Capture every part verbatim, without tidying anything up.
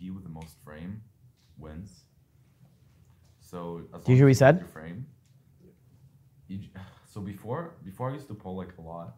he with the most frame wins. So as do you hear what he said? Frame, you, so before before I used to pull like a lot.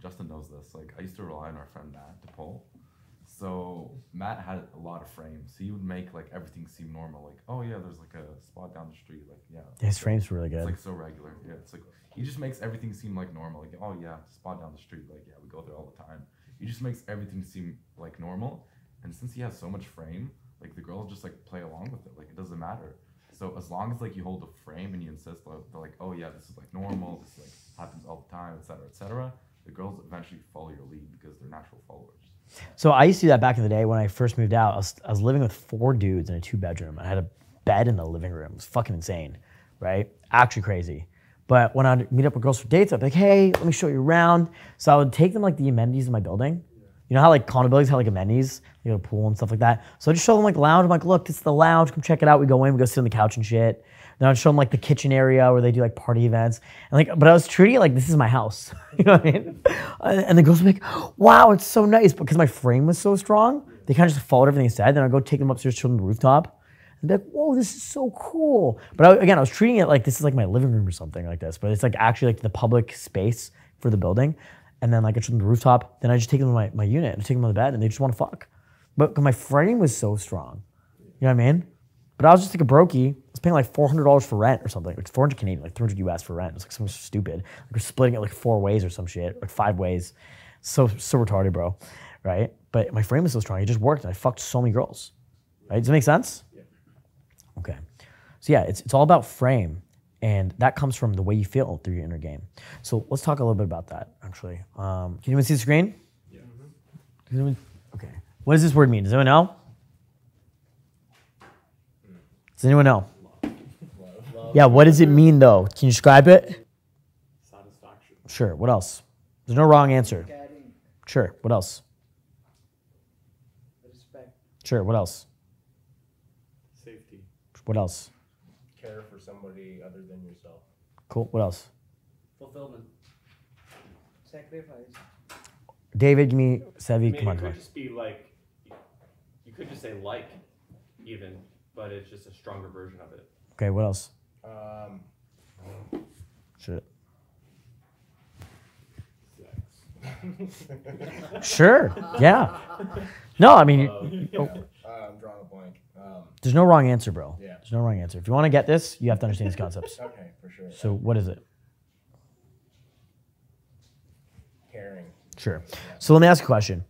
Justin knows this. Like I used to rely on our friend Matt to pull. So Matt had a lot of frames. He would make like everything seem normal. Like, oh yeah, there's like a spot down the street. Like yeah. His frames were really good. It's like so regular. Yeah. It's like he just makes everything seem like normal. Like oh yeah, spot down the street. Like yeah, we go there all the time. He just makes everything seem like normal. And since he has so much frame, like the girls just like play along with it. Like it doesn't matter. So as long as like you hold a frame and you insist, like, they're like, oh yeah, this is like normal. This like happens all the time, et cetera, et cetera. The girls eventually follow your lead because they're natural followers. So I used to do that back in the day when I first moved out. I was, I was living with four dudes in a two bedroom. I had a bed in the living room. It was fucking insane, right? Actually crazy. But when I would meet up with girls for dates, I'd be like, hey, let me show you around. So I would take them like the amenities of my building. You know how like condo buildings have like amenities, you know, pool and stuff like that. So I just show them like lounge. I'm like, look, it's the lounge. Come check it out. We go in, we go sit on the couch and shit. Then I'd show them like the kitchen area where they do like party events. And like, but I was treating it like this is my house. You know what I mean? And the girls would be like, wow, it's so nice. Because my frame was so strong, they kind of just followed everything I said. Then I'd go take them upstairs, show them the rooftop. And they'd be like, whoa, this is so cool. But I, again, I was treating it like this is like my living room or something like this. But it's like actually like the public space for the building. And then like I show them the rooftop. Then I just take them to my, my unit and I take them on the bed and they just want to fuck. But my frame was so strong. You know what I mean? But I was just like a brokey. I was paying like four hundred dollars for rent or something. Like four hundred Canadian, like three hundred U S for rent. It was like something stupid. Like we're splitting it like four ways or some shit, like five ways. So, so retarded, bro, right? But my frame was so strong. It just worked. And I fucked so many girls, right? Does that make sense? Yeah. Okay. So yeah, it's, it's all about frame. And that comes from the way you feel through your inner game. So let's talk a little bit about that, actually. Um, can anyone see the screen? Yeah. Can anyone, okay. What does this word mean? Does anyone know? Does anyone know? Love. Love. Yeah, what does it mean though? Can you describe it? Satisfaction. Sure, what else? There's no wrong answer. Sure, what else? Respect. Sure, what else? Safety. What else? Care for somebody other than yourself. Cool, what else? Fulfillment. Sacrifice. David, give me, Sevi, I mean, come on. It could on. Just be like, you could just say like, even. But it's just a stronger version of it. Okay, what else? Um, Shit. Sex. Sure, yeah. No, I mean... Uh, yeah. oh. uh, I'm drawing a blank. Um, There's no wrong answer, bro. Yeah. There's no wrong answer. If you want to get this, you have to understand these concepts. Okay, for sure. So um, what is it? Caring. Sure. Yeah. So let me ask you a question.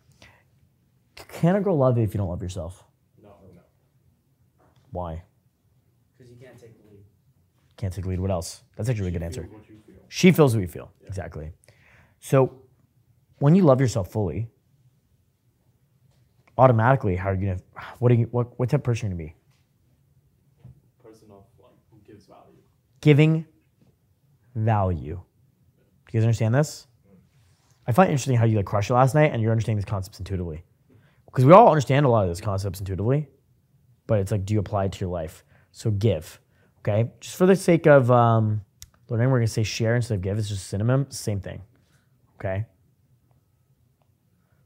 Can a girl love you if you don't love yourself? Why? Because you can't take the lead. Can't take the lead. What else? That's actually a really good answer. Feel. She feels what you feel. Yeah. Exactly. So when you love yourself fully, automatically, how are you gonna? What are you? What, what type of person are you gonna be? Person of like who gives value. Giving value. Do you guys understand this? I find it interesting how you like crushed it last night, and you're understanding these concepts intuitively, because we all understand a lot of those concepts intuitively. But it's like, do you apply it to your life? So give, okay? Just for the sake of um, learning, we're gonna say share instead of give. It's just a synonym, same thing, okay?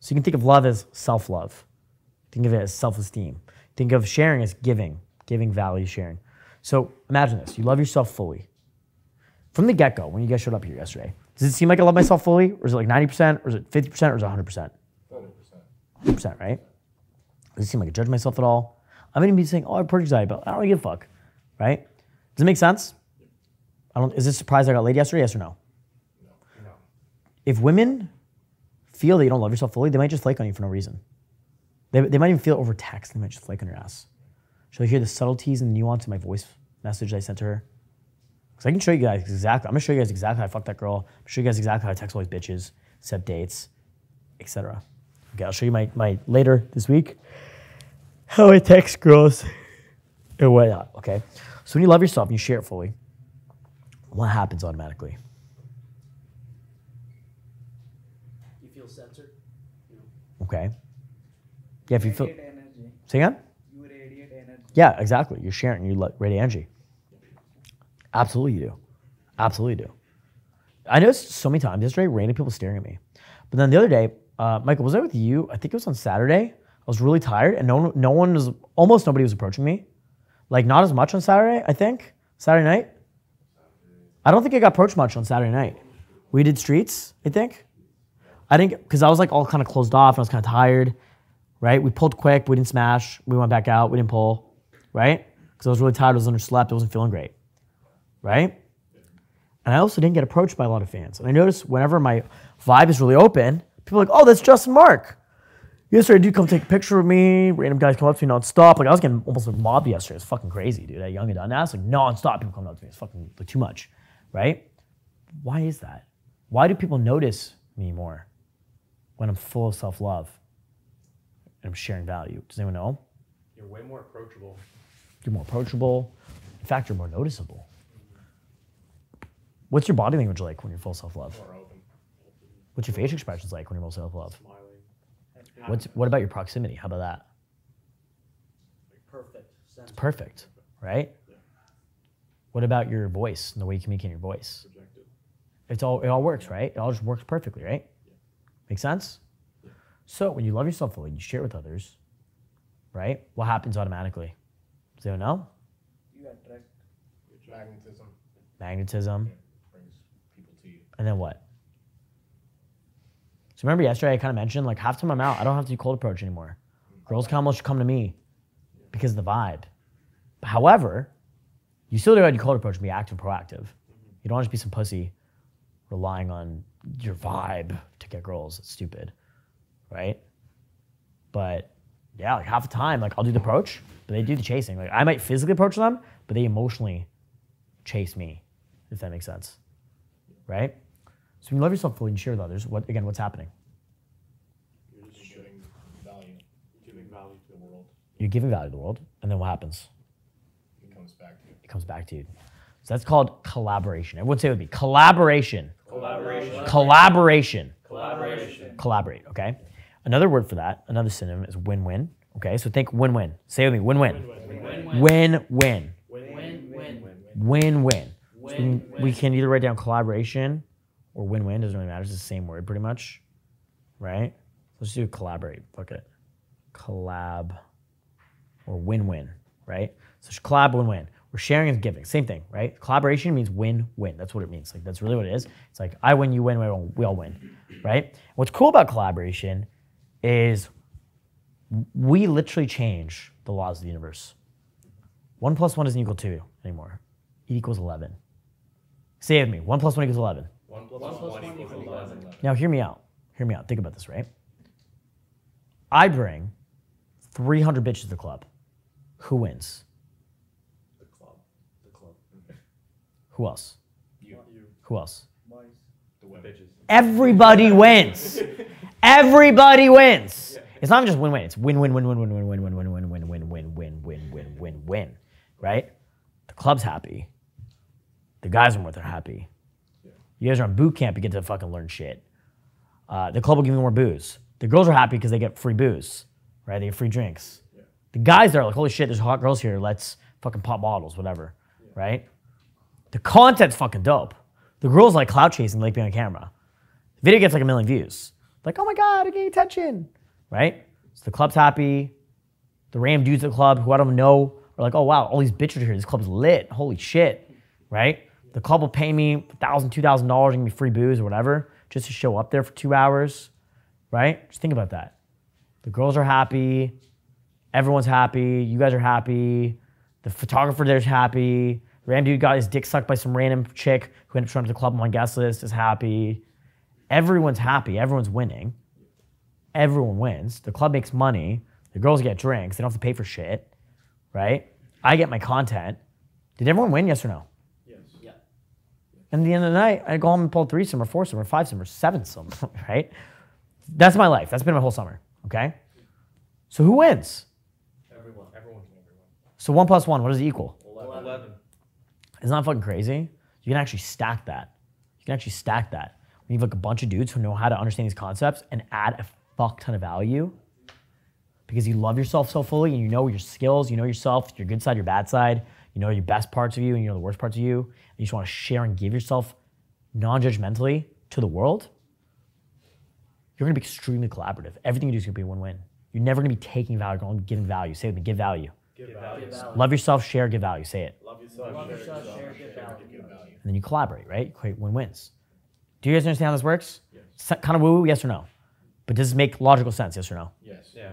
So you can think of love as self-love. Think of it as self-esteem. Think of sharing as giving, giving value, sharing. So imagine this, you love yourself fully. From the get-go, when you guys showed up here yesterday, does it seem like I love myself fully? Or is it like ninety percent? Or is it fifty percent? Or is it one hundred percent? one hundred percent. one hundred percent, right? Does it seem like I judge myself at all? I'm gonna be saying, oh, I have purge anxiety, but I don't really give a fuck, right? Does it make sense? I don't, is this a surprise I got laid yesterday, yes or no? No, no. If women feel that you don't love yourself fully, they might just flake on you for no reason. They, they might even feel overtaxed, they might just flake on your ass. She'll hear the subtleties and nuance in my voice message that I sent to her. Because I can show you guys exactly, I'm gonna show you guys exactly how I fucked that girl, I'm gonna show you guys exactly how I text all these bitches, set dates, et cetera. Okay, I'll show you my, my later this week. How I text girls and whatnot, okay? So when you love yourself and you share it fully, what happens automatically? You feel censored. No. Okay. Yeah, if you feel... Radiate energy. Say again? You radiate energy. Yeah, exactly. You're sharing. You radiate energy. Absolutely you do. Absolutely you do. I noticed so many times yesterday, random people staring at me. But then the other day, uh, Michael, was I with you? I think it was on Saturday. I was really tired, and no, no one was, almost nobody was approaching me. Like, not as much on Saturday, I think. Saturday night? I don't think I got approached much on Saturday night. We did streets, I think. I think, because I was like all kind of closed off, and I was kind of tired, right? We pulled quick, we didn't smash, we went back out, we didn't pull, right? Because I was really tired, I was underslept, I wasn't feeling great, right? And I also didn't get approached by a lot of fans. And I noticed whenever my vibe is really open, people are like, oh, that's Justin Marc. Yesterday, dude, come take a picture of me. Random guys come up to me nonstop. Like, I was getting almost like mobbed yesterday. It's fucking crazy, dude. That young and dumbass, like nonstop people coming up to me. It's fucking like too much, right? Why is that? Why do people notice me more when I'm full of self-love and I'm sharing value? Does anyone know? You're way more approachable. You're more approachable. In fact, you're more noticeable. What's your body language like when you're full of self-love? More open. What's your facial expressions like when you're more self-love? What's, what about your proximity? How about that? Perfect. It's perfect, right? Yeah. What about your voice and the way you communicate your voice? Projected. It's all, it all works, right? It all just works perfectly, right? Yeah. Make sense? Yeah. So when you love yourself fully, you share it with others, right? What happens automatically? Does anyone know? You attract magnetism. Magnetism. Yeah. Brings people to you. And then what? So remember yesterday I kind of mentioned, like, half the time I'm out, I don't have to do cold approach anymore. Girls kind of should come to me because of the vibe. However, you still do have to do cold approach and be active, proactive. You don't want to just be some pussy relying on your vibe to get girls. It's stupid, right? But yeah, like half the time, like I'll do the approach, but they do the chasing. Like I might physically approach them, but they emotionally chase me, if that makes sense, right? So when you love yourself fully and share with others, what again, what's happening? You're just giving value. You're giving value to the world. You're giving value to the world, and then what happens? It comes back to you. It comes back to you. So that's called collaboration. Everyone say it with me. Collaboration. Collaboration. Collaboration. Collaboration. Collaborate, okay? Another word for that, another synonym is win-win, okay? So think win-win. Say it with me, win-win. Win-win. Win-win. Win-win. Win-win. So we can either write down collaboration or win-win, doesn't really matter, it's the same word pretty much, right? Let's do collaborate, fuck it. Collab or win-win, right? So collab, win-win. We're sharing and giving, same thing, right? Collaboration means win-win, that's what it means. Like, that's really what it is. It's like, I win, you win, we all win, right? What's cool about collaboration is we literally change the laws of the universe. One plus one isn't equal to two anymore. It equals eleven. Say it with me, one plus one equals eleven. one plus one equals eleven. Now hear me out, hear me out. Think about this, right? I bring three hundred bitches to the club. Who wins? The club. The club. Who else? You. Who else? Mice. The bitches. Everybody wins. Everybody wins. It's not just win-win, it's win-win-win-win-win-win-win-win-win-win-win-win-win-win-win-win, right? The club's happy. The guys are more than happy. You guys are on boot camp, you get to fucking learn shit. Uh, the club will give you more booze. The girls are happy because they get free booze, right? They get free drinks. Yeah. The guys are like, holy shit, there's hot girls here, let's fucking pop bottles, whatever, yeah, right? The content's fucking dope. The girls like clout chasing, like being on camera. The video gets like a million views. Like, oh my God, I gained attention, right? So the club's happy. The random dudes at the club who I don't know are like, oh wow, all these bitches are here, this club's lit, holy shit, right? The club will pay me one thousand dollars, two thousand dollars and give me free booze or whatever just to show up there for two hours, right? Just think about that. The girls are happy. Everyone's happy. You guys are happy. The photographer there's happy. Random dude got his dick sucked by some random chick who ended up showing up to the club on my guest list is happy. Everyone's happy. Everyone's winning. Everyone wins. The club makes money. The girls get drinks. They don't have to pay for shit, right? I get my content. Did everyone win, yes or no? And at the end of the night, I go home and pull three-some or four-some or five-some or seven-some, right? That's my life. That's been my whole summer, okay? So who wins? Everyone. Everyone. Everyone. So one plus one, what does it equal? eleven. eleven. Isn't that fucking crazy? You can actually stack that. You can actually stack that. When you have like a bunch of dudes who know how to understand these concepts and add a fuck ton of value because you love yourself so fully and you know your skills, you know yourself, your good side, your bad side, you know your best parts of you and you know the worst parts of you. And you just want to share and give yourself non-judgmentally to the world. You're going to be extremely collaborative. Everything you do is going to be a win-win. You're never gonna be taking value, you're only giving value. Say it with me, give value. Give value. Give value. Love yourself, share, give value. Say it. Love yourself, Love share, yourself share, give value. And then you collaborate, right? You create win-wins. Do you guys understand how this works? Yes. Kind of woo-woo, yes or no? But does it make logical sense, yes or no? Yes. Yeah.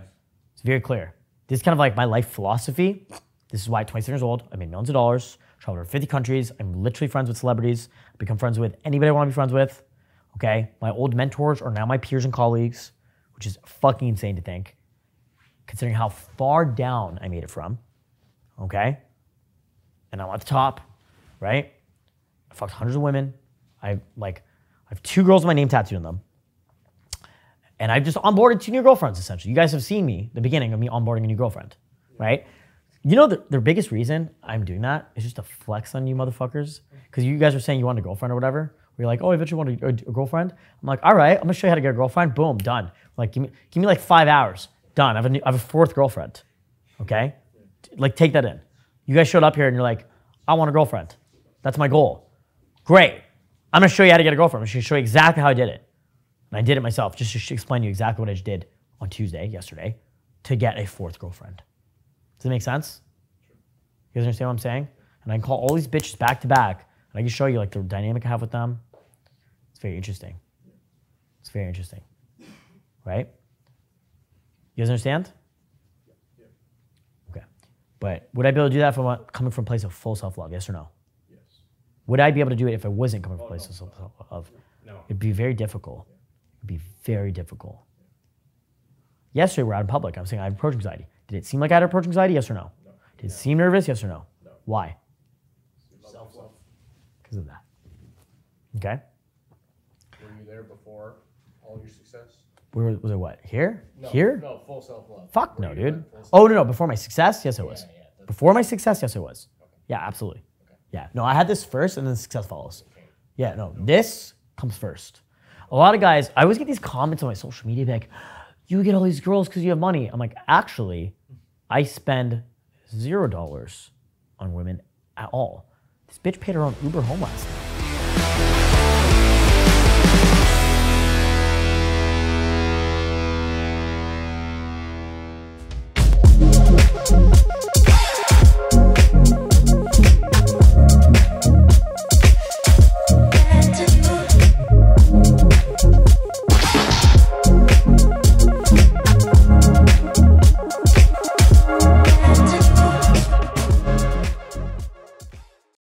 It's very clear. This is kind of like my life philosophy. This is why at twenty-seven years old, I made millions of dollars, traveled over fifty countries, I'm literally friends with celebrities, I've become friends with anybody I want to be friends with, okay? My old mentors are now my peers and colleagues, which is fucking insane to think, considering how far down I made it from, okay? And I'm at the top, right? I fucked hundreds of women. I like, I have two girls with my name tattooed on them. And I've just onboarded two new girlfriends, essentially. You guys have seen me, the beginning of me onboarding a new girlfriend, right? You know, the, the biggest reason I'm doing that is just to flex on you motherfuckers. Because you guys are saying you want a girlfriend or whatever. We're like, oh, I eventually want a, a, a girlfriend. I'm like, all right, I'm gonna show you how to get a girlfriend. Boom, done. Like, give me, give me like five hours. Done. I have a, new, I have a fourth girlfriend. Okay, like take that in. You guys showed up here and you're like, I want a girlfriend. That's my goal. Great. I'm gonna show you how to get a girlfriend. I'm gonna show you exactly how I did it. And I did it myself just to explain to you exactly what I just did on Tuesday, yesterday, to get a fourth girlfriend. Does it make sense? You guys understand what I'm saying? And I can call all these bitches back to back and I can show you like the dynamic I have with them. It's very interesting. It's very interesting, right? You guys understand? Yeah. Okay. But would I be able to do that if I'm coming from a place of full self-love? Yes or no? Yes. Would I be able to do it if I wasn't coming from a place of self-love? No. It'd be very difficult. It'd be very difficult. Yesterday we're out in public. I'm saying I have approach anxiety. Did it seem like I had approach anxiety? Yes or no? No. Did it seem nervous? Yes or no? No. Why? Self-love. Because of that. Okay? Were you there before all your success? Where was it? What here? No, here? No, full self-love. Fuck no, dude. Oh no, no. Before my success, yes, it was. Yeah, yeah, before my success, yes, it was. Okay. Yeah, absolutely. Okay. Yeah. No, I had this first, and then success follows. Okay. Yeah. No, no, this comes first. A lot of guys, I always get these comments on my social media like, "You get all these girls because you have money." I'm like, actually, I spend zero dollars on women at all. This bitch paid her own Uber home last night.